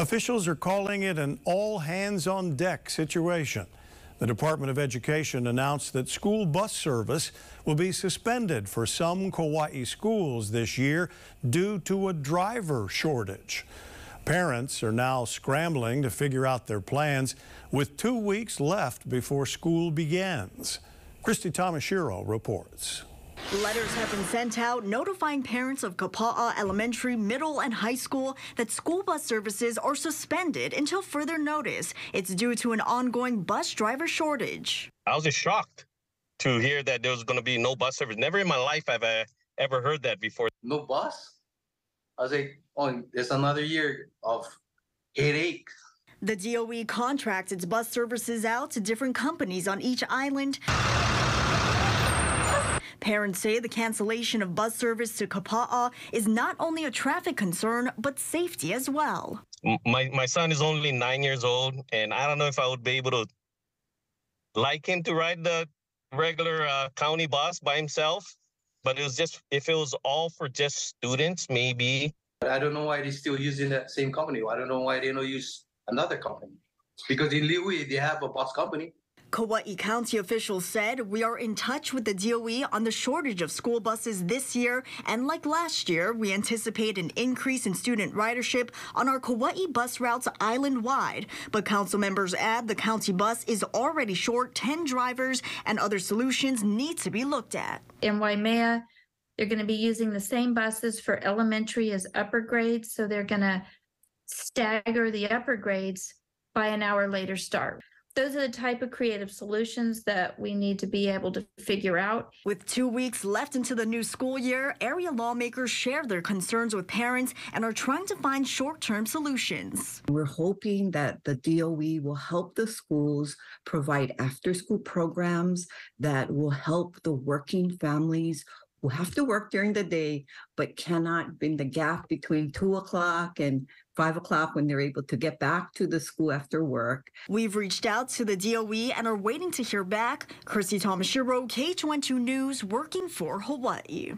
Officials are calling it an all-hands-on-deck situation. The Department of Education announced that school bus service will be suspended for some Kauai schools this year due to a driver shortage. Parents are now scrambling to figure out their plans with 2 weeks left before school begins. Christy Tamashiro reports. Letters have been sent out notifying parents of Kapaa Elementary, Middle, and High School that school bus services are suspended until further notice. It's due to an ongoing bus driver shortage. I was just shocked to hear that there was going to be no bus service. Never in my life have I ever heard that before. No bus? I was like, oh, it's another year of headache. The DOE contracts its bus services out to different companies on each island. Parents say the cancellation of bus service to Kapa'a is not only a traffic concern, but safety as well. My son is only 9 years old, and I don't know if I would be able to like him to ride the regular county bus by himself. But it was just, if it was all for just students, maybe. I don't know why they're still using that same company. I don't know why they don't use another company. Because in Lihue, they have a bus company. Kauai County officials said, "We are in touch with the DOE on the shortage of school buses this year, and like last year, we anticipate an increase in student ridership on our Kauai bus routes island-wide. But council members add the county bus is already short 10 drivers, and other solutions need to be looked at." In Waimea, they're going to be using the same buses for elementary as upper grades, so they're going to stagger the upper grades by an hour later start. Those are the type of creative solutions that we need to be able to figure out. With 2 weeks left into the new school year, area lawmakers share their concerns with parents and are trying to find short-term solutions. We're hoping that the DOE will help the schools provide after-school programs that will help the working families who have to work during the day but cannot, in the gap between 2 o'clock and 5 o'clock, when they're able to get back to the school after work. We've reached out to the DOE and are waiting to hear back. Christy Tamashiro, K22 News, working for Hawaii.